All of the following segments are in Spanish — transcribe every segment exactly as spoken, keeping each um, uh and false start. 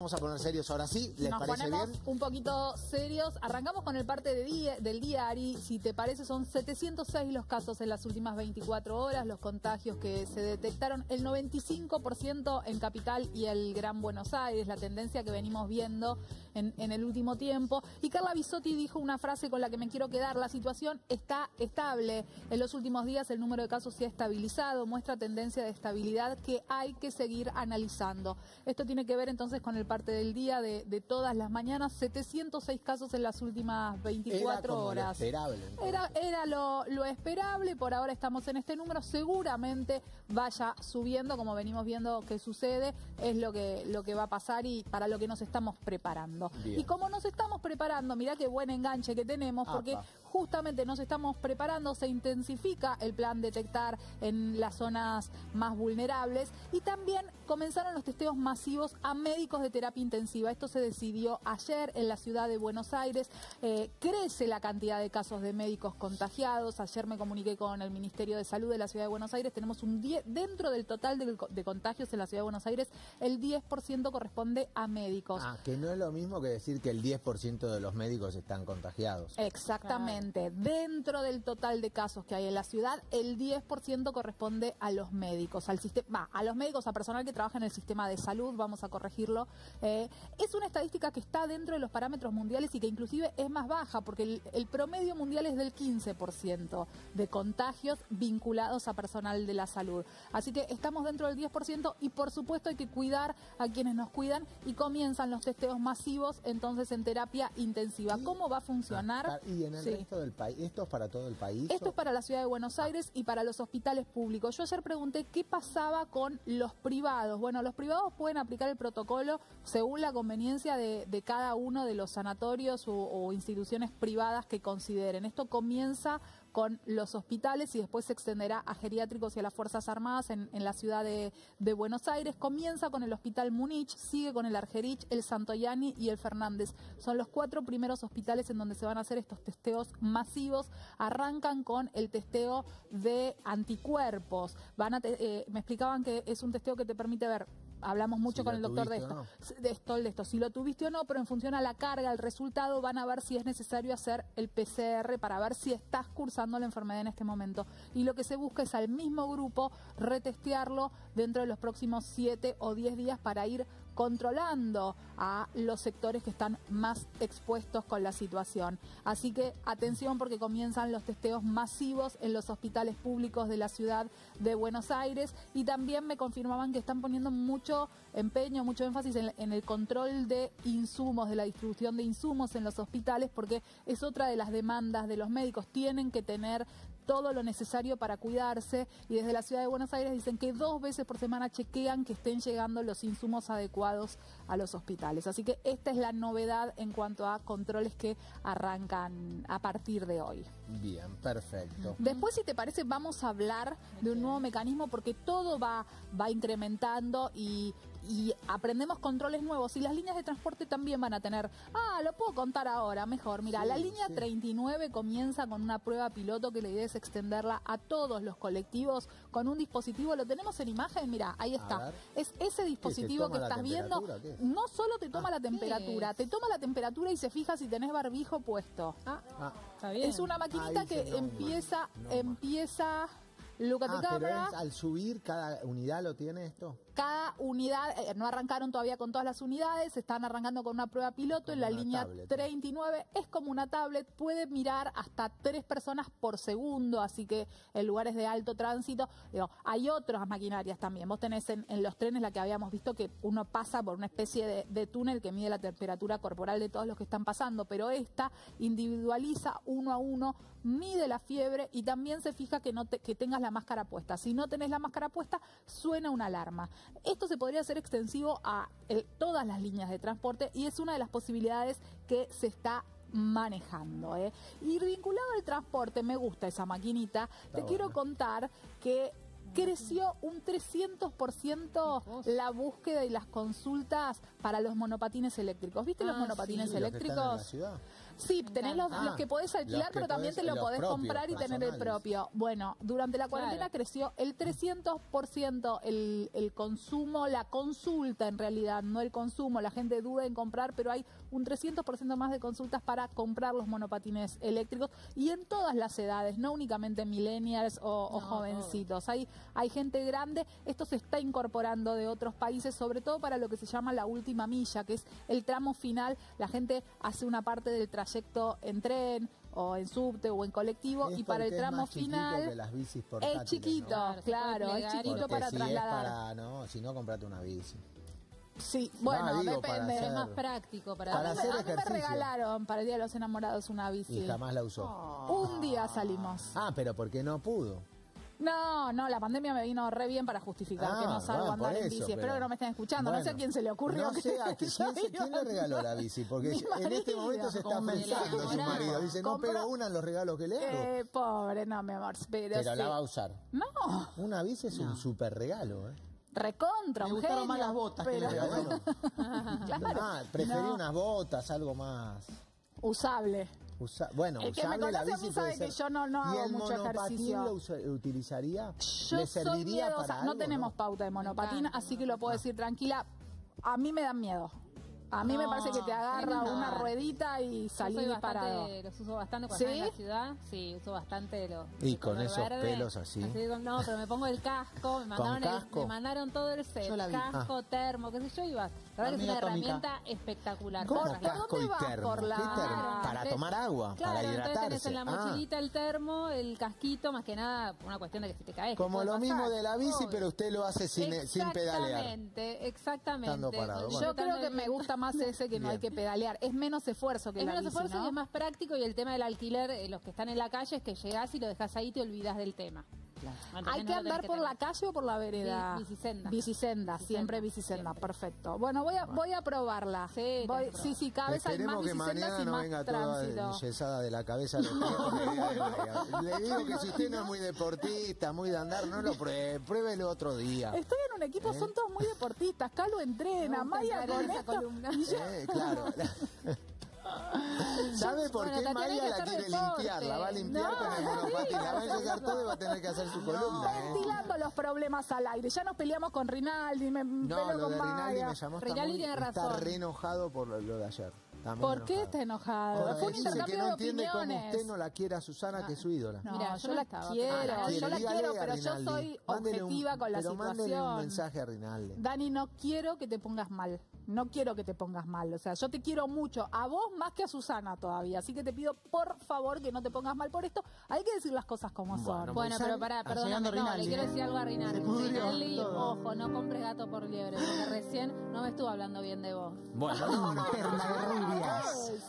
Vamos a poner serios ahora sí, ¿les Nos parece ponemos bien? Un poquito serios. Arrancamos con el parte de día, del día, Ari. Si te parece, son setecientos seis los casos en las últimas veinticuatro horas, los contagios que se detectaron, el noventa y cinco por ciento en Capital y el Gran Buenos Aires, la tendencia que venimos viendo en, en el último tiempo. Y Carla Bisotti dijo una frase con la que me quiero quedar: la situación está estable. En los últimos días el número de casos se ha estabilizado, muestra tendencia de estabilidad que hay que seguir analizando. Esto tiene que ver entonces con el parte del día de, de todas las mañanas, setecientos seis casos en las últimas veinticuatro horas. Era como lo esperable. Era, era lo, lo esperable, por ahora estamos en este número, seguramente vaya subiendo, como venimos viendo que sucede, es lo que, lo que va a pasar y para lo que nos estamos preparando. Bien. Y como nos estamos preparando, mirá qué buen enganche que tenemos, Apa. porque justamente nos estamos preparando, se intensifica el plan detectar en las zonas más vulnerables y también comenzaron los testeos masivos a médicos de terapia intensiva. Esto se decidió ayer en la ciudad de Buenos Aires. Eh, crece la cantidad de casos de médicos contagiados. Ayer me comuniqué con el Ministerio de Salud de la ciudad de Buenos Aires. Tenemos un diez, dentro del total de, de contagios en la ciudad de Buenos Aires, el diez por ciento corresponde a médicos. Ah, que no es lo mismo que decir que el diez por ciento de los médicos están contagiados. Exactamente. Dentro del total de casos que hay en la ciudad, el diez por ciento corresponde a los médicos, al sistema, a los médicos, a personal que trabaja en el sistema de salud, vamos a corregirlo. Eh, es una estadística que está dentro de los parámetros mundiales y que inclusive es más baja, porque el, el promedio mundial es del quince por ciento de contagios vinculados a personal de la salud. Así que estamos dentro del diez por ciento y por supuesto hay que cuidar a quienes nos cuidan y comienzan los testeos masivos entonces en terapia intensiva. ¿Cómo va a funcionar? Y en el sí. del país. ¿Esto es para todo el país? Esto es para la ciudad de Buenos Aires y para los hospitales públicos. Yo ayer pregunté qué pasaba con los privados. Bueno, los privados pueden aplicar el protocolo según la conveniencia de, de cada uno de los sanatorios o, o instituciones privadas que consideren. Esto comienza con los hospitales y después se extenderá a geriátricos y a las Fuerzas Armadas en, en la ciudad de, de Buenos Aires. Comienza con el Hospital Munich, sigue con el Argerich, el Santoyani y el Fernández. Son los cuatro primeros hospitales en donde se van a hacer estos testeos masivos. Arrancan con el testeo de anticuerpos. Van a te, eh, me explicaban que es un testeo que te permite ver. Hablamos mucho si con el doctor de esto, no. de Stoll, de esto, si lo tuviste o no, pero en función a la carga, el resultado, van a ver si es necesario hacer el P C R para ver si estás cursando la enfermedad en este momento. Y lo que se busca es al mismo grupo retestearlo dentro de los próximos siete o diez días para ir controlando a los sectores que están más expuestos con la situación. Así que atención, porque comienzan los testeos masivos en los hospitales públicos de la ciudad de Buenos Aires y también me confirmaban que están poniendo mucho empeño, mucho énfasis en, en el control de insumos, de la distribución de insumos en los hospitales, porque es otra de las demandas de los médicos. Tienen que tener todo lo necesario para cuidarse y desde la ciudad de Buenos Aires dicen que dos veces por semana chequean que estén llegando los insumos adecuados a los hospitales. Así que esta es la novedad en cuanto a controles que arrancan a partir de hoy. Bien, perfecto. Después, si te parece, vamos a hablar de un nuevo mecanismo porque todo va, va incrementando y... y aprendemos controles nuevos y las líneas de transporte también van a tener. Ah, lo puedo contar ahora, mejor. Mira, sí, la línea sí. treinta y nueve comienza con una prueba piloto que la idea es extenderla a todos los colectivos con un dispositivo. Lo tenemos en imagen, mira, ahí está. Es ese dispositivo que estás viendo. Es? No solo te toma ah, la temperatura, te toma la temperatura y se fija si tenés barbijo puesto. Ah, ah, está bien. Es una maquinita que no, empieza, no, empieza... Luca, ah, pero es, al subir, ¿cada unidad lo tiene esto? Cada unidad, eh, no arrancaron todavía con todas las unidades, están arrancando con una prueba piloto como en la línea tablet. treinta y nueve, es como una tablet, puede mirar hasta tres personas por segundo, así que en lugares de alto tránsito, digo, hay otras maquinarias también, vos tenés en, en los trenes la que habíamos visto que uno pasa por una especie de, de túnel que mide la temperatura corporal de todos los que están pasando, pero esta individualiza uno a uno, mide la fiebre y también se fija que, no te, que tengas la La máscara puesta. Si no tenés la máscara puesta, suena una alarma. Esto se podría hacer extensivo a eh, todas las líneas de transporte y es una de las posibilidades que se está manejando. ¿eh? Y vinculado al transporte, me gusta esa maquinita. Está te buena. Quiero contar que creció un trescientos por ciento la búsqueda y las consultas para los monopatines eléctricos. ¿Viste ah, los monopatines sí, eléctricos? Los que están en la ciudad. Sí, tenés los, ah, los que podés alquilar, que pero también podés, te lo podés comprar y personales. Tener el propio. Bueno, durante la cuarentena claro. creció el trescientos por ciento el, el consumo, la consulta en realidad, no el consumo. La gente duda en comprar, pero hay un trescientos por ciento más de consultas para comprar los monopatines eléctricos y en todas las edades, no únicamente millennials o, no, o jovencitos. Hay, hay gente grande, esto se está incorporando de otros países, sobre todo para lo que se llama la última milla, que es el tramo final. La gente hace una parte del trayecto en tren o en subte o en colectivo es y para el tramo es final las bicis es chiquito, ¿no? Claro, es chiquito para si trasladar. Es para, no, si no, comprate una bici. Sí, bueno, no, digo, depende, hacer, es más práctico. Para, para hacer ejercicio. A mí me regalaron para el Día de los Enamorados una bici. Y jamás la usó. Oh. Un día salimos. Ah, pero porque no pudo. No, no, la pandemia me vino re bien para justificar ah, que no salgo a andar en bici. Pero... espero que no me estén escuchando. Bueno, no sé a quién se le ocurrió. No que sé a quién, quién le regaló la bici, porque en este momento se está pensando su marido. Dice, no pego una en los regalos que le hago. Eh, pobre, no, mi amor. Pero, pero sí. la va a usar. No. Una bici es no. un super regalo, ¿eh? Recontra, un genio. Me gustaron más las botas pero... que le regalaron. claro. Ah, preferí no. unas botas, algo más... usable. Usa, bueno, el que usable, me conoce a mí sabe ser... que yo no, no hago mucho ejercicio. ¿Y el monopatín lo utilizaría? Yo ¿Le serviría soy para algo, no tenemos no? pauta de monopatín, claro, así no, que lo puedo no. decir tranquila. A mí me dan miedo. A mí no, me parece que te agarra no. una ruedita y salí disparado. Los uso bastante cuando ¿Sí? estaba en la ciudad. Sí, uso bastante los... Y con esos verde, pelos así. así digo, no, pero me pongo el casco. Me mandaron, casco? El, me mandaron todo el set. Casco, ah. termo, qué sé yo, y vas. La verdad que es una atómica. Herramienta espectacular. ¿Por casco y termo? Por la... ¿Qué termo? Para entonces, tomar agua, claro, para hidratarse. Claro, entonces tenés en la mochilita ah. el termo, el casquito, más que nada una cuestión de que si te caes. Como lo pasar. mismo de la bici, Obvio. pero usted lo hace sin, sin pedalear. Exactamente, exactamente. Yo creo que me gusta más ese que no Bien. hay que pedalear, es menos esfuerzo que es la menos bici, esfuerzo ¿no? y es más práctico. Y el tema del alquiler, eh, los que están en la calle es que llegás y lo dejás ahí y te olvidás del tema. Claro. ¿Hay que no andar que por tener. la calle o por la vereda? Sí, bicisenda. Bicisenda, bicisenda, siempre bicisenda, siempre. perfecto. Bueno, voy a, voy a probarla. Sí, voy, sí, sí, cada vez hay más bicisendas y no más venga tránsito. Toda de la cabeza. Los no. Le digo que si usted no es muy deportista, muy de andar, no lo pruebe, pruébelo otro día. Estoy en un equipo, ¿Eh? son todos muy deportistas. Calo entrena, no, Maya con esa columna. Eh, claro. ¿Sabe por bueno, qué Maya la quiere limpiar? La va a limpiar no, con el monopatín. La va a llegar todo y va a tener que hacer su columna. No. ¿eh? Ventilando los problemas al aire. Ya nos peleamos con Rinaldi. Me no, pelo lo con de Rinaldi Maya. me llamó. Rinaldi tiene razón. Está re enojado por lo, lo de ayer. ¿Por enojado. qué está enojado? Por Fue un intercambio que no de entiende cómo usted no la quiere a Susana, no. que es su ídola. No, Mira, yo, yo la estaba quiero. Ah, yo la quiero, pero yo soy objetiva un, con la pero situación. Mándele un mensaje a Rinaldi. Dani, no quiero que te pongas mal. No quiero que te pongas mal. O sea, yo te quiero mucho. A vos más que a Susana todavía. Así que te pido, por favor, que no te pongas mal por esto. Hay que decir las cosas como bueno, son. Bueno, pero pará, perdóname. No, le quiero decir algo a Rinaldi. Rinaldi, ojo, no compres gato por liebre. Porque recién no me estuvo hablando bien de vos. Bueno, no,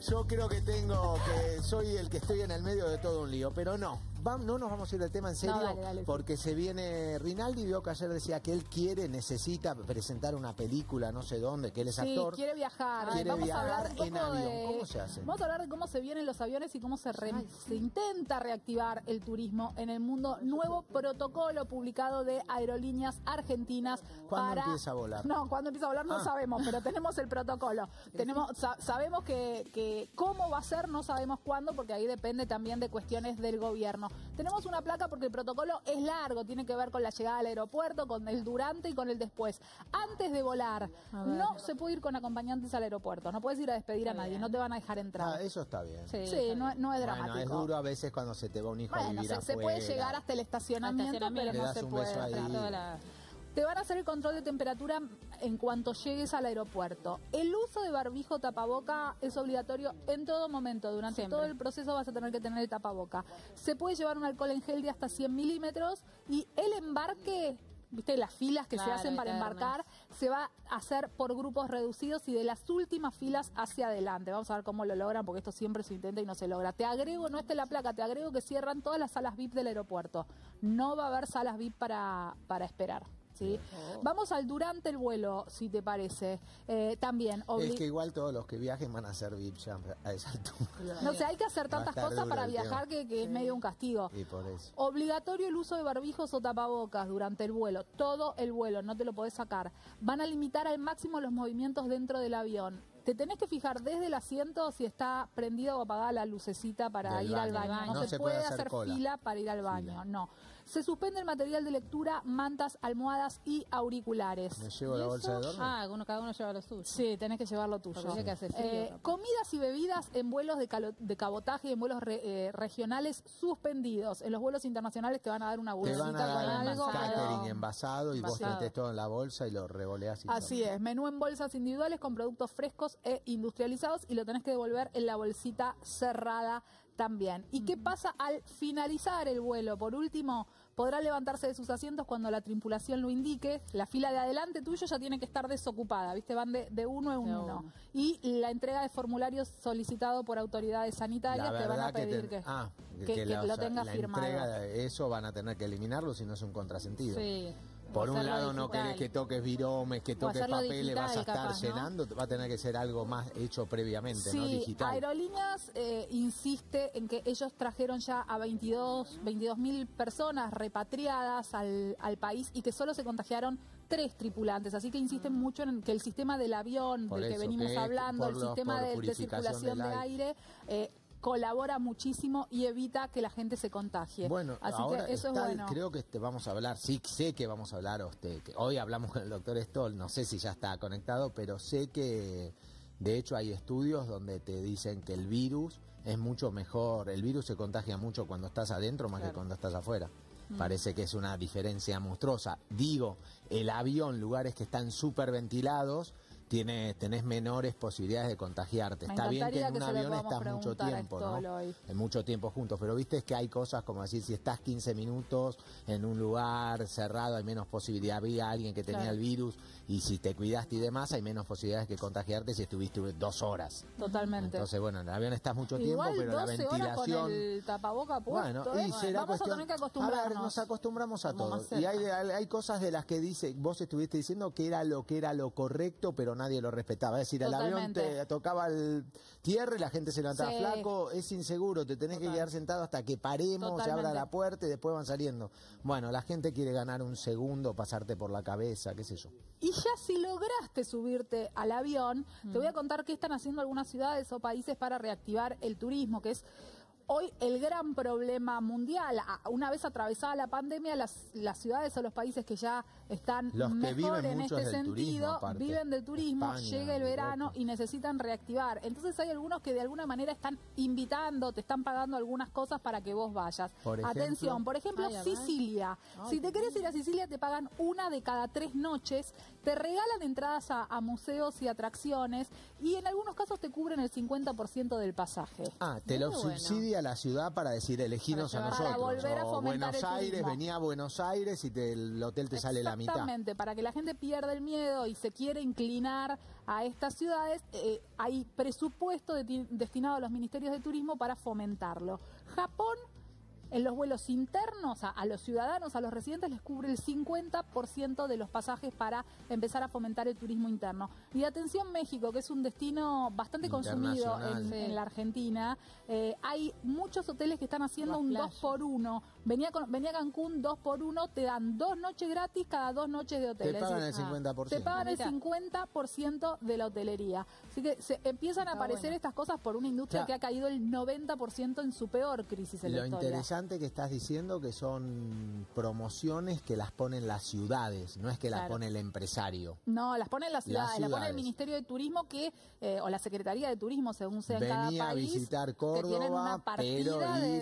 yo creo que tengo que soy el que estoy en el medio de todo un lío, pero no, vam, no nos vamos a ir del tema en serio, no, dale, dale, porque sí. se viene Rinaldi, vio que ayer decía que él quiere, necesita presentar una película, no sé dónde, que él es sí, actor. quiere viajar, quiere vamos viajar a hablar un poco en avión. De... ¿Cómo se hace? Vamos a hablar de cómo se vienen los aviones y cómo se, re... Ay, sí. se intenta reactivar el turismo en el mundo. Nuevo protocolo publicado de Aerolíneas Argentinas. ¿Cuándo para... empieza a volar? No, cuándo empieza a volar no ah. sabemos, pero tenemos el protocolo. tenemos sa Sabemos que, que cómo va a ser, no sabemos cuándo, porque ahí depende también de cuestiones del gobierno. Tenemos una placa porque el protocolo es largo, tiene que ver con la llegada al aeropuerto, con el durante y con el después. Antes de volar, no se puede ir con acompañantes al aeropuerto, no puedes ir a despedir a nadie, no te van a dejar entrar. Ah, eso está bien. Sí, sí está no, no es dramático. Bueno, es duro a veces cuando se te va un hijo bueno, a vivir se, afuera. Se puede llegar hasta el estacionamiento, estacionamiento pero no se puede. Te van a hacer el control de temperatura en cuanto llegues al aeropuerto. El uso de barbijo tapaboca es obligatorio en todo momento. Durante Siempre. todo el proceso vas a tener que tener el tapaboca. Se puede llevar un alcohol en gel de hasta cien mililitros y el embarque... ¿Viste? Las filas que claro, se hacen para embarcar se va a hacer por grupos reducidos y de las últimas filas hacia adelante. Vamos a ver cómo lo logran, porque esto siempre se intenta y no se logra. Te agrego, no esté la placa, te agrego que cierran todas las salas V I P del aeropuerto. No va a haber salas V I P para, para esperar. ¿sí? Vamos al durante el vuelo, si te parece. Eh, también. Es que igual todos los que viajen van a hacer V I P ya a esa altura. No, o sea, hay que hacer tantas cosas para viajar que, que sí. es medio un castigo. Y por eso. Obligatorio el uso de barbijos o tapabocas durante el vuelo. Todo el vuelo, no te lo podés sacar. Van a limitar al máximo los movimientos dentro del avión. Te tenés que fijar desde el asiento si está prendida o apagada la lucecita para del ir baño. al baño. No, no se, se puede, puede hacer, hacer fila para ir al baño, fila. no. Se suspende el material de lectura, mantas, almohadas y auriculares. ¿Me llevo la bolsa de dormir? Ah, uno, cada uno lleva lo suyo. Sí, tenés que llevar lo tuyo. Sí. Que hacer frío, eh, comidas y bebidas en vuelos de, calo, de cabotaje y en vuelos re, eh, regionales suspendidos. En los vuelos internacionales te van a dar una bolsita te van a dar con algo. Catering envasado y envasado. Vos metés todo en la bolsa y lo revoleás. Y Así todo. es. Menú en bolsas individuales con productos frescos e industrializados y lo tenés que devolver en la bolsita cerrada también. ¿Y qué pasa al finalizar el vuelo? Por último, podrá levantarse de sus asientos cuando la tripulación lo indique. La fila de adelante tuyo ya tiene que estar desocupada, ¿viste? Van de, de uno en uno. uno. Y la entrega de formularios solicitado por autoridades sanitarias te van a pedir que, ten... que, ah, que, que, que la, lo tengas la firmado. Entrega de eso van a tener que eliminarlo si no es un contrasentido. Sí. Por un lado digital. no querés que toques viromes, que toques papeles, digital, vas a estar capaz, llenando, ¿no? Va a tener que ser algo más hecho previamente, sí, ¿no? Digital. Aerolíneas eh, insiste en que ellos trajeron ya a veintidós mil personas repatriadas al, al país y que solo se contagiaron tres tripulantes, así que insisten mucho en que el sistema del avión por del eso, que venimos que hablando, el los, sistema de, de circulación de aire... Eh, colabora muchísimo y evita que la gente se contagie. Bueno, así ahora que eso está, es bueno. Creo que este, vamos a hablar, sí, sé que vamos a hablar, usted, que hoy hablamos con el doctor Stoll, no sé si ya está conectado, pero sé que de hecho hay estudios donde te dicen que el virus es mucho mejor, el virus se contagia mucho cuando estás adentro más claro. que cuando estás afuera. Parece que es una diferencia monstruosa. Digo, el avión, lugares que están superventilados, tiene, tenés menores posibilidades de contagiarte. Me Está bien que en un avión estás mucho tiempo, ¿no? En mucho tiempo juntos, pero viste es que hay cosas como decir, si estás quince minutos en un lugar cerrado, hay menos posibilidad. Había alguien que tenía claro. el virus y si te cuidaste y demás, hay menos posibilidades de contagiarte si estuviste dos horas. Totalmente. Entonces, bueno, en el avión estás mucho tiempo, Igual, pero la ventilación... Igual doce horas con el tapaboca puesto. Bueno, y será Vamos cuestión... a tener que acostumbrarnos. A ver, nos acostumbramos a todo. Y hay, hay cosas de las que dice, vos estuviste diciendo que era lo que era lo correcto, pero nadie lo respetaba. Es decir, al avión te tocaba el tierra y la gente se levantaba sí. flaco, es inseguro, te tenés Total. que quedar sentado hasta que paremos, Totalmente. se abra la puerta y después van saliendo. Bueno, la gente quiere ganar un segundo, pasarte por la cabeza, qué sé yo. Y ya si lograste subirte al avión, mm. te voy a contar qué están haciendo algunas ciudades o países para reactivar el turismo, que es... hoy el gran problema mundial. Una vez atravesada la pandemia, las, las ciudades o los países que ya están los que mejor en este sentido, turismo, viven del turismo, España, llega el verano Europa. y necesitan reactivar. Entonces hay algunos que de alguna manera están invitando, te están pagando algunas cosas para que vos vayas. Por ejemplo, Atención, por ejemplo, ay, Sicilia. Ay, si te querés ir a Sicilia, te pagan una de cada tres noches, te regalan entradas a, a museos y atracciones y en algunos casos te cubren el cincuenta por ciento del pasaje. Ah, te Muy lo bueno. subsidia la ciudad para decir eleginos para a nosotros para a o Buenos Aires, venía a Buenos Aires y te, el hotel te sale la mitad. Exactamente, para que la gente pierda el miedo y se quiere inclinar a estas ciudades, eh, hay presupuesto de, destinado a los ministerios de turismo para fomentarlo. Japón, en los vuelos internos, a, a los ciudadanos, a los residentes, les cubre el cincuenta por ciento de los pasajes para empezar a fomentar el turismo interno. Y atención México, que es un destino bastante consumido en, en la Argentina, eh, hay muchos hoteles que están haciendo un dos por uno. Venía, venía a Cancún dos por uno, te dan dos noches gratis cada dos noches de hotel. Te pagan el cincuenta por ciento. Te pagan el cincuenta por ciento de la hotelería. Así que se empiezan Está a aparecer bueno. estas cosas por una industria ya. que ha caído el noventa por ciento en su peor crisis en la historia. Que estás diciendo que son promociones que las ponen las ciudades, no es que claro. las pone el empresario. No, las ponen las ciudades, las ciudades. las pone el Ministerio de Turismo que eh, o la Secretaría de Turismo, según sea en cada país. Venía a visitar Córdoba, pero y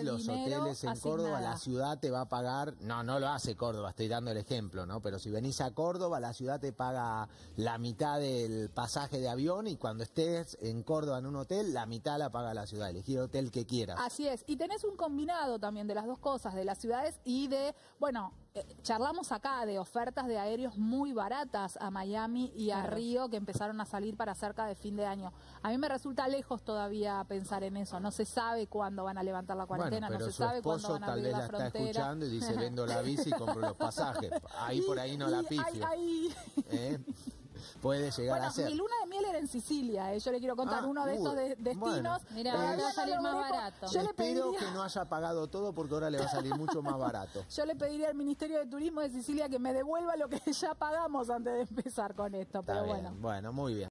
los hoteles en Córdoba, la ciudad te va a pagar, no, no lo hace Córdoba, estoy dando el ejemplo, ¿no? Pero si venís a Córdoba, la ciudad te paga la mitad del pasaje de avión y cuando estés en Córdoba en un hotel, la mitad la paga la ciudad, elegí el hotel que quieras. Así es, y tenés un combinado también de las dos cosas, de las ciudades y de, bueno... charlamos acá de ofertas de aéreos muy baratas a Miami y a Río que empezaron a salir para cerca de fin de año. A mí me resulta lejos todavía pensar en eso. No se sabe cuándo van a levantar la cuarentena, bueno, no se sabe cuándo van a abrir la frontera. Tal vez la está escuchando y dice, vendo la bici y compro los pasajes. Ahí y, por ahí no y, la pifio. Ahí, ahí. ¿Eh? Puede llegar bueno, a ser. Mi luna de miel era en Sicilia. Eh. Yo le quiero contar ah, uno de uh, estos de destinos. Mira, bueno, eh, va a salir más barato. Yo le espero pediría... que no haya pagado todo porque ahora le va a salir mucho más barato. Yo le pediría al Ministerio de Turismo de Siciliac